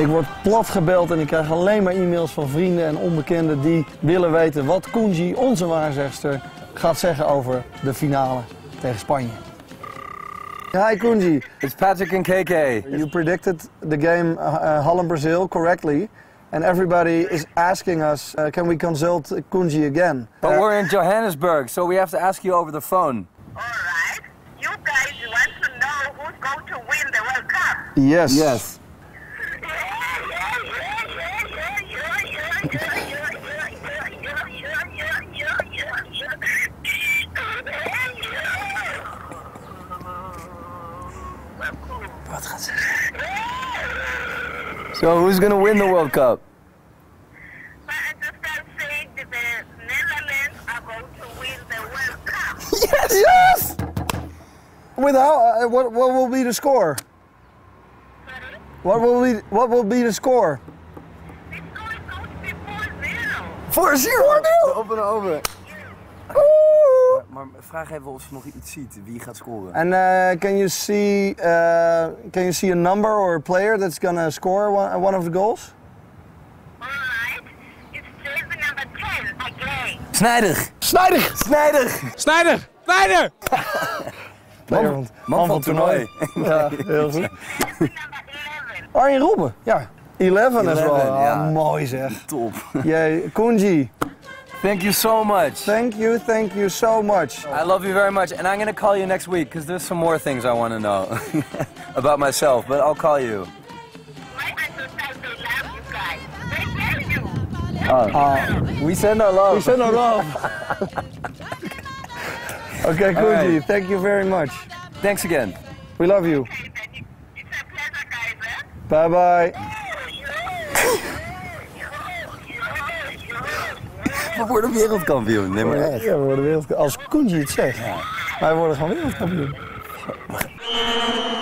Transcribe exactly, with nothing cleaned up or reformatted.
Ik word plat gebeld en ik krijg alleen maar e-mails van vrienden en onbekenden die willen weten wat Kunji, onze waarzegster, gaat zeggen over de finale tegen Spanje. Hi Kunji. It's Patrick and K K. You predicted the game uh, Holland-Brazil correctly. And everybody is asking us, uh, can we consult Kunji again? But uh, we're in Johannesburg, so we have to ask you over the phone. All right. You guys want to know who's going to win the World Cup? Yes. Yes. So who's going to win the World Cup? Well, I just can't say that the Netherlands are going to win the World Cup. Yes! Yes! With how, uh, what, what will be the score? Sorry? What will be, what will be the score? The score is going to be four nil. four nil? Open, open. Maar vraag even of je nog iets ziet, wie gaat scoren. And uh, can you see uh, can you see a number or a player that's gonna score one, one of the goals? All right, it's jersey number ten again. Sneijder. Sneijder. Sneijder. Sneijder. Sneijder. man, man van het toernooi. Ja, heel goed. Arjen Robben. Ja. eleven is wel. Ja. Mooi zeg. Top. Jij, Kunji. Thank you so much. Thank you, thank you so much. I love you very much, and I'm going to call you next week because there's some more things I want to know about myself, but I'll call you. My assistants, they love you guys. They love you. Uh, uh, we send our love. We send our love. Okay, Kunji, right. Thank you very much. Thanks again. We love you. Okay, thank you. It's a pleasure, guys. Huh? Bye-bye. We worden wereldkampioen, nee maar echt. Ja, we worden wereldkampioen. Als Kunji het zegt, wij worden gewoon wereldkampioen.